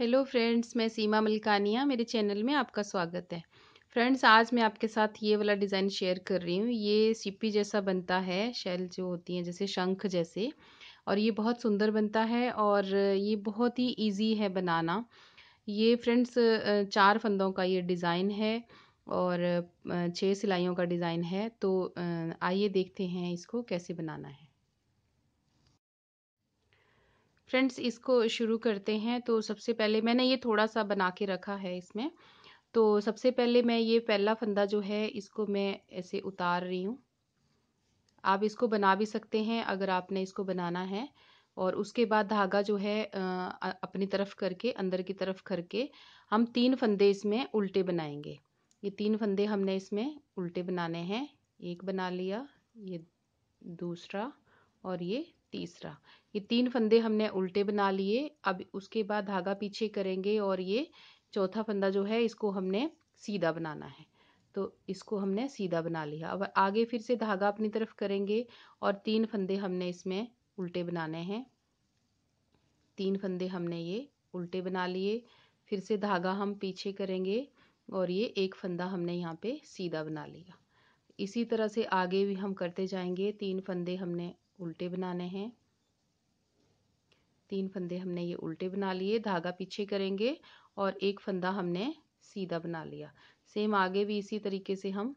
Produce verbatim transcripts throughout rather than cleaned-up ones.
Hello friends, मैं सीमा मलकानिया, मेरे channel में आपका स्वागत है। फ्रेंड्स, आज मैं आपके साथ ये वाला डिज़ाइन शेयर कर रही हूँ। ये सीपी जैसा बनता है, शेल जो होती हैं जैसे शंख जैसे, और ये बहुत सुंदर बनता है और ये बहुत ही इजी है बनाना। ये फ्रेंड्स चार फंदों का ये डिज़ाइन है और छः सिलाइयों का डिज़ाइन है। तो आइए देखते हैं इसको कैसे बनाना है। फ्रेंड्स, इसको शुरू करते हैं। तो सबसे पहले मैंने ये थोड़ा सा बना के रखा है इसमें। तो सबसे पहले मैं ये पहला फंदा जो है इसको मैं ऐसे उतार रही हूँ। आप इसको बना भी सकते हैं अगर आपने इसको बनाना है। और उसके बाद धागा जो है अपनी तरफ करके, अंदर की तरफ करके, हम तीन फंदे इसमें उल्टे बनाएंगे। ये तीन फंदे हमने इसमें उल्टे बनाने हैं। एक बना लिया, ये दूसरा और ये तीसरा। ये तीन फंदे हमने उल्टे बना लिए। अब उसके बाद धागा पीछे करेंगे और ये चौथा फंदा जो है इसको हमने सीधा बनाना है। तो इसको हमने सीधा बना लिया। अब आगे फिर से धागा अपनी तरफ करेंगे और तीन फंदे हमने इसमें उल्टे बनाने हैं। तीन फंदे हमने ये उल्टे बना लिए। फिर से धागा हम पीछे करेंगे और ये एक फंदा हमने यहाँ पे सीधा बना लिया। इसी तरह से आगे भी हम करते जाएंगे। तीन फंदे हमने उल्टे बनाने हैं। तीन फंदे हमने ये उल्टे बना लिए, धागा पीछे करेंगे और एक फंदा हमने सीधा बना लिया। सेम आगे भी इसी तरीके से हम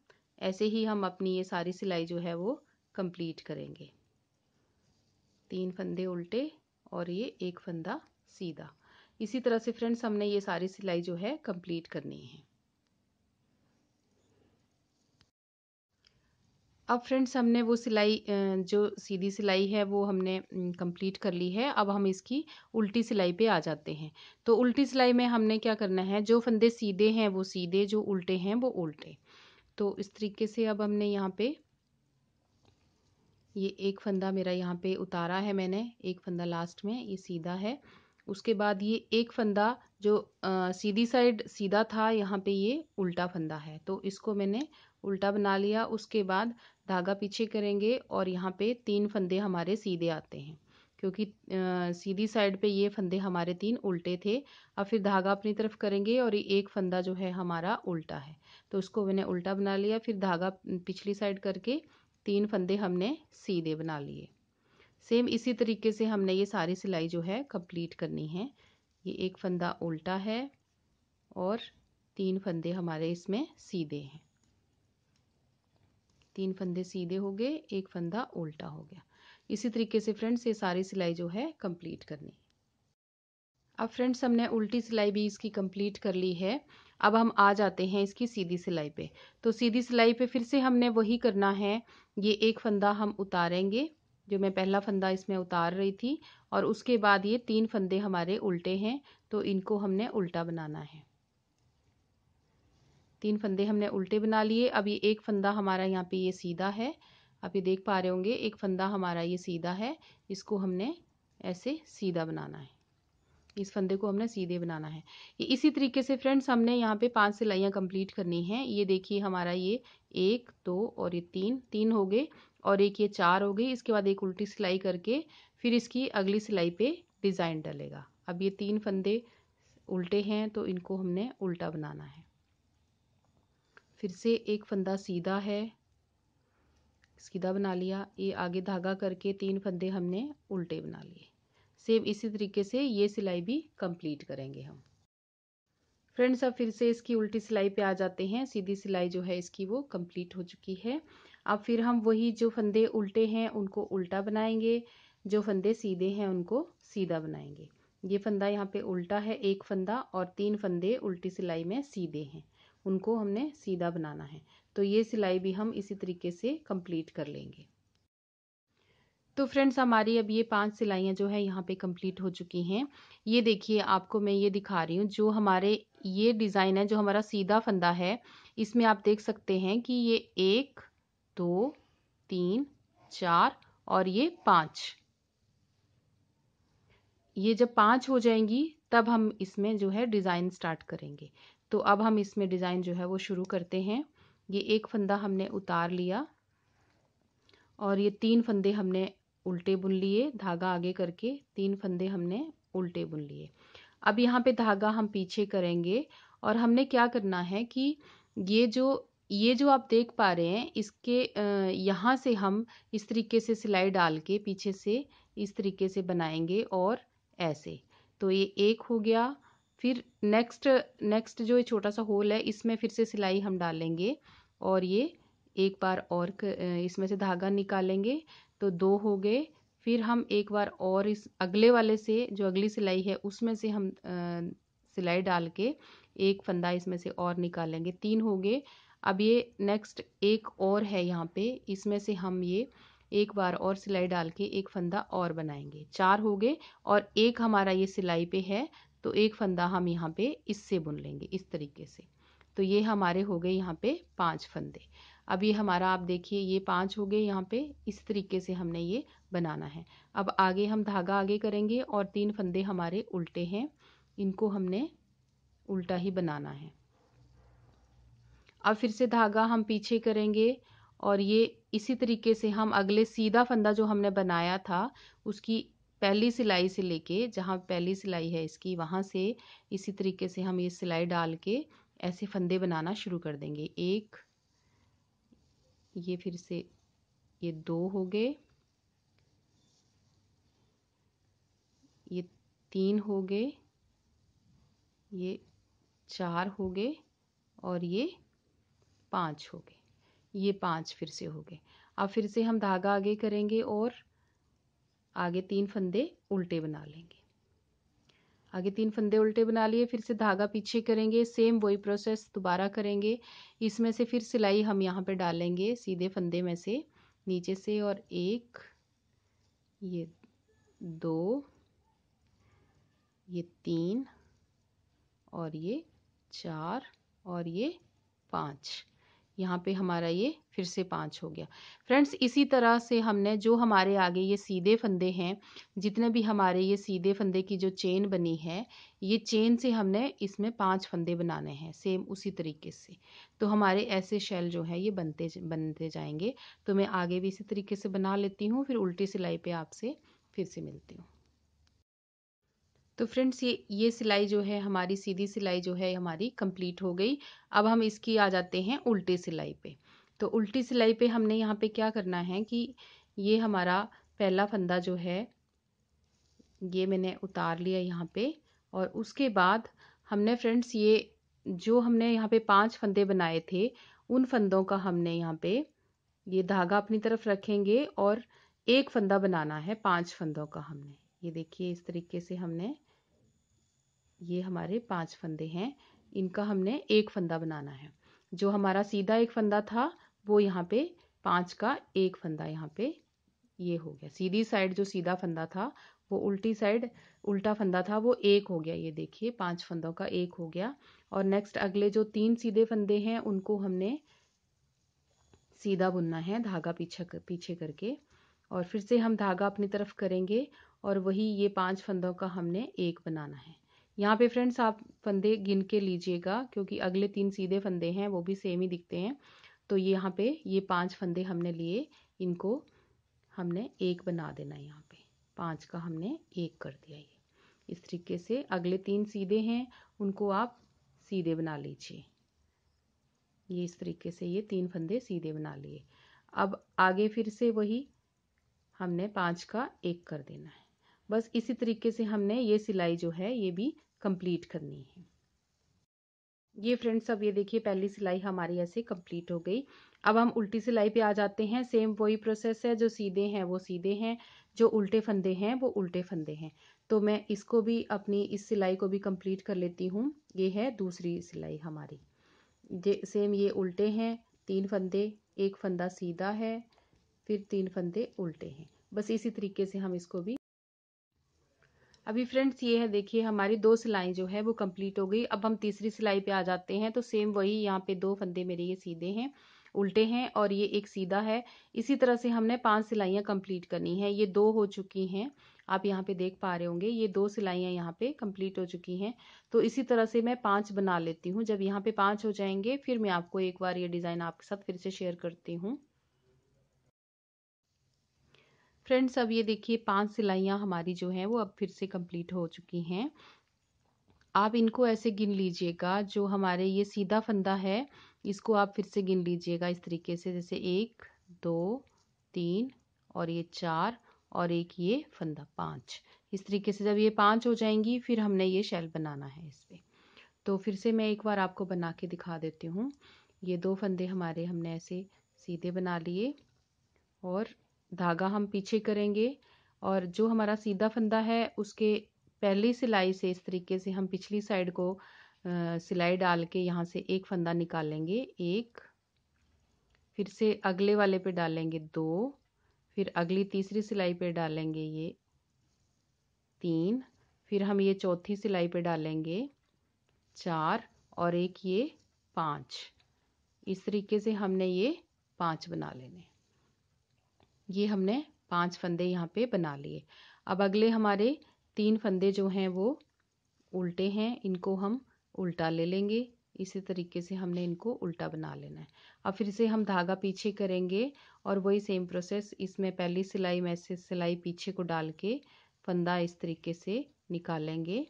ऐसे ही हम अपनी ये सारी सिलाई जो है वो कंप्लीट करेंगे। तीन फंदे उल्टे और ये एक फंदा सीधा। इसी तरह से फ्रेंड्स हमने ये सारी सिलाई जो है कंप्लीट करनी है। अब फ्रेंड्स हमने वो सिलाई जो सीधी सिलाई है वो हमने कंप्लीट कर ली है। अब हम इसकी उल्टी सिलाई पे आ जाते हैं। तो उल्टी सिलाई में हमने क्या करना है, जो फंदे सीधे हैं वो सीधे, जो उल्टे हैं वो उल्टे। तो इस तरीके से अब हमने यहाँ पे ये एक फंदा मेरा यहाँ पे उतारा है मैंने, एक फंदा लास्ट में, ये सीधा है। उसके बाद ये एक फंदा जो आ, सीधी साइड सीधा था, यहाँ पे ये उल्टा फंदा है, तो इसको मैंने उल्टा बना लिया। उसके बाद धागा पीछे करेंगे और यहाँ पे तीन फंदे हमारे सीधे आते हैं, क्योंकि आ, सीधी साइड पे ये फंदे हमारे तीन उल्टे थे। अब फिर धागा अपनी तरफ करेंगे और ये एक फंदा जो है हमारा उल्टा है, तो इसको मैंने उल्टा बना लिया। फिर धागा पिछली साइड करके तीन फंदे हमने सीधे बना लिए। सेम इसी तरीके से हमने ये सारी सिलाई जो है कंप्लीट करनी है। ये एक फंदा उल्टा है और तीन फंदे हमारे इसमें सीधे हैं। तीन फंदे सीधे हो गए, एक फंदा उल्टा हो गया। इसी तरीके से फ्रेंड्स ये सारी सिलाई जो है कंप्लीट करनी है। अब फ्रेंड्स हमने उल्टी सिलाई भी इसकी कंप्लीट कर ली है। अब हम आ जाते हैं इसकी सीधी सिलाई पे। तो सीधी सिलाई पे फिर से हमने वही करना है। ये एक फंदा हम उतारेंगे, जो मैं पहला फंदा इसमें उतार रही थी, और उसके बाद ये तीन फंदे हमारे उल्टे हैं, तो इनको हमने उल्टा बनाना है। तीन फंदे हमने उल्टे बना लिए। अब ये एक फंदा हमारा यहाँ पे ये सीधा है, आप ये देख पा रहे होंगे, एक फंदा हमारा ये सीधा है। इसको हमने ऐसे सीधा बनाना है, इस फंदे को हमने सीधे बनाना है। इसी तरीके से फ्रेंड्स हमने यहाँ पे पांच सिलाइयाँ कंप्लीट करनी हैं। ये देखिए हमारा ये एक, दो और ये तीन, तीन हो गए, और एक ये चार हो गई। इसके बाद एक उल्टी सिलाई करके फिर इसकी अगली सिलाई पे डिज़ाइन डलेगा। अब ये तीन फंदे उल्टे हैं, तो इनको हमने उल्टा बनाना है। फिर से एक फंदा सीधा है, सीधा बना लिया। ये आगे धागा करके तीन फंदे हमने उल्टे बना लिए। सेम इसी तरीके से ये सिलाई भी कंप्लीट करेंगे हम। फ्रेंड्स अब फिर से इसकी उल्टी सिलाई पे आ जाते हैं। सीधी सिलाई जो है इसकी वो कंप्लीट हो चुकी है। अब फिर हम वही जो फंदे उल्टे हैं उनको उल्टा बनाएंगे, जो फंदे सीधे हैं उनको सीधा बनाएंगे। ये फंदा यहाँ पे उल्टा है, एक फंदा, और तीन फंदे उल्टी सिलाई में सीधे हैं, उनको हमने सीधा बनाना है। तो ये सिलाई भी हम इसी तरीके से कंप्लीट कर लेंगे। तो फ्रेंड्स हमारी अब ये पांच सिलाइयाँ जो है यहाँ पे कंप्लीट हो चुकी हैं। ये देखिए, आपको मैं ये दिखा रही हूँ, जो हमारे ये डिज़ाइन है, जो हमारा सीधा फंदा है, इसमें आप देख सकते हैं कि ये एक, दो, तीन, चार और ये पांच। ये जब पांच हो जाएंगी तब हम इसमें जो है डिज़ाइन स्टार्ट करेंगे। तो अब हम इसमें डिज़ाइन जो है वो शुरू करते हैं। ये एक फंदा हमने उतार लिया और ये तीन फंदे हमने उल्टे बुन लिए, धागा आगे करके तीन फंदे हमने उल्टे बुन लिए। अब यहाँ पे धागा हम पीछे करेंगे और हमने क्या करना है कि ये जो ये जो आप देख पा रहे हैं इसके यहाँ से हम इस तरीके से सिलाई डाल के पीछे से इस तरीके से बनाएंगे और ऐसे। तो ये एक हो गया। फिर नेक्स्ट नेक्स्ट जो ये छोटा सा होल है इसमें फिर से सिलाई हम डालेंगे और ये एक बार और इसमें से धागा निकालेंगे तो दो हो गए। फिर हम एक बार और इस अगले वाले से जो अगली सिलाई है उसमें से हम आ, सिलाई डाल के एक फंदा इसमें से और निकालेंगे, तीन हो गए। अब ये नेक्स्ट एक और है यहाँ पे, इसमें से हम ये एक बार और सिलाई डाल के एक फंदा और बनाएंगे, चार हो गए। और एक हमारा ये सिलाई पे है तो एक फंदा हम यहाँ पे इससे बुन लेंगे इस तरीके से। तो ये हमारे हो गए यहाँ पे पांच फंदे। अब ये हमारा आप देखिए ये पांच हो गए यहाँ पे, इस तरीके से हमने ये बनाना है। अब आगे हम धागा आगे करेंगे और तीन फंदे हमारे उल्टे हैं, इनको हमने उल्टा ही बनाना है। अब फिर से धागा हम पीछे करेंगे और ये इसी तरीके से हम अगले सीधा फंदा जो हमने बनाया था उसकी पहली सिलाई से लेके जहाँ पहली सिलाई है इसकी वहाँ से इसी तरीके से हम ये सिलाई डाल के ऐसे फंदे बनाना शुरू कर देंगे। एक, ये फिर से ये दो हो गए, ये तीन हो गए, ये चार हो गए और ये पाँच हो गए, ये पाँच फिर से हो गए। अब फिर से हम धागा आगे करेंगे और आगे तीन फंदे उल्टे बना लेंगे। आगे तीन फंदे उल्टे बना लिए, फिर से धागा पीछे करेंगे, सेम वही प्रोसेस दोबारा करेंगे। इसमें से फिर सिलाई हम यहाँ पे डालेंगे सीधे फंदे में से नीचे से, और एक, ये दो, ये तीन और ये चार और ये पाँच, यहाँ पे हमारा ये फिर से पाँच हो गया। फ्रेंड्स, इसी तरह से हमने जो हमारे आगे ये सीधे फंदे हैं, जितने भी हमारे ये सीधे फंदे की जो चेन बनी है, ये चेन से हमने इसमें पांच फंदे बनाने हैं सेम उसी तरीके से। तो हमारे ऐसे शेल जो है ये बनते बनते जाएंगे। तो मैं आगे भी इसी तरीके से बना लेती हूँ, फिर उल्टी सिलाई पे आपसे फिर से मिलती हूँ। तो फ्रेंड्स, ये ये सिलाई जो है हमारी सीधी सिलाई जो है हमारी कंप्लीट हो गई। अब हम इसकी आ जाते हैं उल्टी सिलाई पे। तो उल्टी सिलाई पे हमने यहाँ पे क्या करना है कि ये हमारा पहला फंदा जो है ये मैंने उतार लिया यहाँ पे, और उसके बाद हमने फ्रेंड्स ये जो हमने यहाँ पे पांच फंदे बनाए थे उन फंदों का हमने यहाँ पे ये धागा अपनी तरफ रखेंगे और एक फंदा बनाना है पाँच फंदों का। हमने ये देखिए इस तरीके से हमने ये हमारे पांच फंदे हैं, इनका हमने एक फंदा बनाना है। जो हमारा सीधा एक फंदा था वो यहाँ पे पांच का एक फंदा यहाँ पे ये हो गया। सीधी साइड जो सीधा फंदा था वो उल्टी साइड उल्टा फंदा था वो एक हो गया। ये देखिए पांच फंदों का एक हो गया। और नेक्स्ट अगले जो तीन सीधे फंदे हैं उनको हमने सीधा बुनना है धागा पीछे पीछे करके, और फिर से हम धागा अपनी तरफ करेंगे और वही ये पांच फंदों का हमने एक बनाना है। यहाँ पे फ्रेंड्स आप फंदे गिन के लीजिएगा क्योंकि अगले तीन सीधे फंदे हैं वो भी सेम ही दिखते हैं। तो ये यहाँ पे ये पांच फंदे हमने लिए, इनको हमने एक बना देना है। यहाँ पे पांच का हमने एक कर दिया। ये इस तरीके से अगले तीन सीधे हैं उनको आप सीधे बना लीजिए। ये इस तरीके से ये तीन फंदे सीधे बना लिए। अब आगे फिर से वही हमने पाँच का एक कर देना है। बस इसी तरीके से हमने ये सिलाई जो है ये भी कंप्लीट करनी है। ये फ्रेंड्स अब ये देखिए पहली सिलाई हमारी ऐसे कंप्लीट हो गई। अब हम उल्टी सिलाई पे आ जाते हैं। सेम वही प्रोसेस है, जो सीधे हैं वो सीधे हैं, जो उल्टे फंदे हैं वो उल्टे फंदे हैं। तो मैं इसको भी अपनी इस सिलाई को भी कंप्लीट कर लेती हूँ। ये है दूसरी सिलाई हमारी, जे सेम ये उल्टे हैं, तीन फंदे, एक फंदा सीधा है, फिर तीन फंदे उल्टे हैं। बस इसी तरीके से हम इसको भी अभी फ्रेंड्स ये है देखिए हमारी दो सिलाई जो है वो कंप्लीट हो गई। अब हम तीसरी सिलाई पे आ जाते हैं। तो सेम वही यहाँ पे दो फंदे मेरे ये सीधे हैं, उल्टे हैं और ये एक सीधा है। इसी तरह से हमने पांच सिलाइयाँ कंप्लीट करनी है। ये दो हो चुकी हैं, आप यहाँ पे देख पा रहे होंगे ये दो सिलाइयाँ यहाँ पे कंप्लीट हो चुकी हैं। तो इसी तरह से मैं पांच बना लेती हूँ। जब यहाँ पे पांच हो जाएंगे फिर मैं आपको एक बार ये डिज़ाइन आपके साथ फिर से शेयर करती हूँ। फ्रेंड्स अब ये देखिए पांच सिलाइयाँ हमारी जो हैं वो अब फिर से कंप्लीट हो चुकी हैं। आप इनको ऐसे गिन लीजिएगा, जो हमारे ये सीधा फंदा है इसको आप फिर से गिन लीजिएगा इस तरीके से, जैसे एक दो तीन और ये चार और एक ये फंदा पाँच। इस तरीके से जब ये पाँच हो जाएंगी फिर हमने ये शेल बनाना है इस पर। तो फिर से मैं एक बार आपको बना के दिखा देती हूँ। ये दो फंदे हमारे हमने ऐसे सीधे बना लिए और धागा हम पीछे करेंगे, और जो हमारा सीधा फंदा है उसके पहली सिलाई से इस तरीके से हम पिछली साइड को आ, सिलाई डाल के यहाँ से एक फंदा निकालेंगे, एक फिर से अगले वाले पे डालेंगे दो, फिर अगली तीसरी सिलाई पे डालेंगे ये तीन, फिर हम ये चौथी सिलाई पे डालेंगे चार और एक ये पाँच। इस तरीके से हमने ये पाँच बना लेने, ये हमने पाँच फंदे यहाँ पे बना लिए। अब अगले हमारे तीन फंदे जो हैं वो उल्टे हैं, इनको हम उल्टा ले लेंगे। इसी तरीके से हमने इनको उल्टा बना लेना है। अब फिर से हम धागा पीछे करेंगे और वही सेम प्रोसेस, इसमें पहली सिलाई में से सिलाई पीछे को डाल के फंदा इस तरीके से निकालेंगे,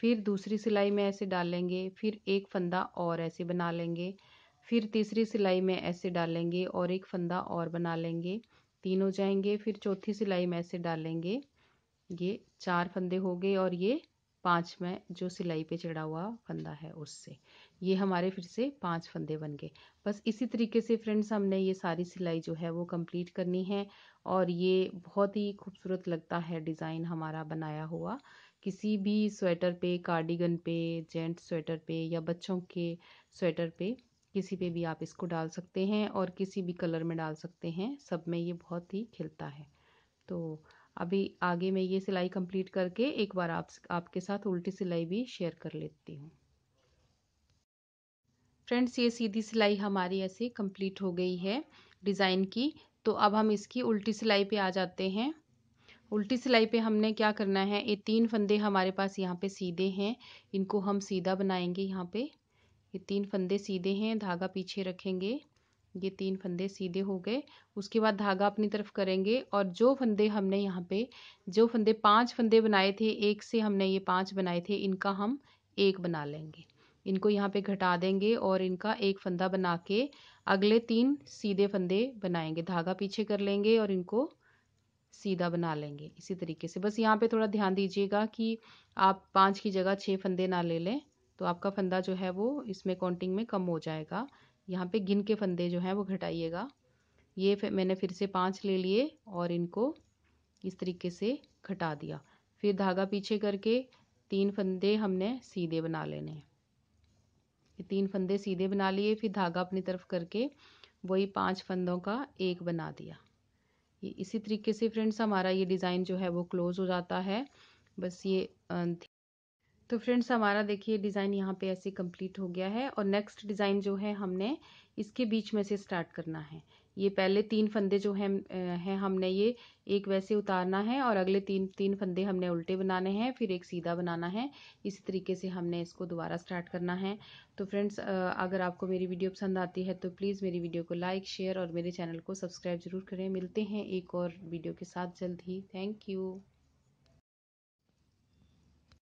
फिर दूसरी सिलाई में ऐसे डालेंगे, फिर एक फंदा और ऐसे बना लेंगे, फिर तीसरी सिलाई में ऐसे डालेंगे और एक फंदा और बना लेंगे, तीन हो जाएंगे, फिर चौथी सिलाई में ऐसे डालेंगे, ये चार फंदे हो गए और ये पाँच में जो सिलाई पे चढ़ा हुआ फंदा है उससे ये हमारे फिर से पांच फंदे बन गए। बस इसी तरीके से फ्रेंड्स हमने ये सारी सिलाई जो है वो कंप्लीट करनी है, और ये बहुत ही खूबसूरत लगता है डिज़ाइन हमारा बनाया हुआ। किसी भी स्वेटर पे, कार्डिगन पे, जेंट्स स्वेटर पे या बच्चों के स्वेटर पे, किसी पे भी आप इसको डाल सकते हैं और किसी भी कलर में डाल सकते हैं, सब में ये बहुत ही खिलता है। तो अभी आगे मैं ये सिलाई कंप्लीट करके एक बार आप आपके साथ उल्टी सिलाई भी शेयर कर लेती हूँ। फ्रेंड्स ये सीधी सिलाई हमारी ऐसे कंप्लीट हो गई है डिज़ाइन की। तो अब हम इसकी उल्टी सिलाई पे आ जाते हैं। उल्टी सिलाई पे हमने क्या करना है, ये तीन फंदे हमारे पास यहाँ पे सीधे हैं, इनको हम सीधा बनाएंगे। यहाँ पे ये तीन फंदे सीधे हैं, धागा पीछे रखेंगे, ये तीन फंदे सीधे हो गए। उसके बाद धागा अपनी तरफ करेंगे और जो फंदे हमने यहाँ पे जो फंदे पांच फंदे बनाए थे, एक से हमने ये पांच बनाए थे, इनका हम एक बना लेंगे, इनको यहाँ पे घटा देंगे और इनका एक फंदा बना के अगले तीन सीधे फंदे बनाएंगे। धागा पीछे कर लेंगे और इनको सीधा बना लेंगे इसी तरीके से। बस यहाँ पे थोड़ा ध्यान दीजिएगा कि आप पाँच की जगह छः फंदे ना ले लें, तो आपका फंदा जो है वो इसमें काउंटिंग में कम हो जाएगा। यहाँ पे गिन के फंदे जो हैं वो घटाइएगा। ये फिर मैंने फिर से पाँच ले लिए और इनको इस तरीके से घटा दिया, फिर धागा पीछे करके तीन फंदे हमने सीधे बना लेने हैं। ये तीन फंदे सीधे बना लिए, फिर धागा अपनी तरफ करके वही पाँच फंदों का एक बना दिया। ये इसी तरीके से फ्रेंड्स हमारा ये डिज़ाइन जो है वो क्लोज हो जाता है। बस ये तो फ्रेंड्स हमारा देखिए डिज़ाइन यहाँ पे ऐसे कंप्लीट हो गया है। और नेक्स्ट डिज़ाइन जो है हमने इसके बीच में से स्टार्ट करना है। ये पहले तीन फंदे जो हैं हैं हमने ये एक वैसे उतारना है और अगले तीन तीन फंदे हमने उल्टे बनाने हैं, फिर एक सीधा बनाना है। इसी तरीके से हमने इसको दोबारा स्टार्ट करना है। तो फ्रेंड्स अगर आपको मेरी वीडियो पसंद आती है तो प्लीज़ मेरी वीडियो को लाइक, शेयर और मेरे चैनल को सब्सक्राइब जरूर करें। मिलते हैं एक और वीडियो के साथ जल्द ही। Thank you.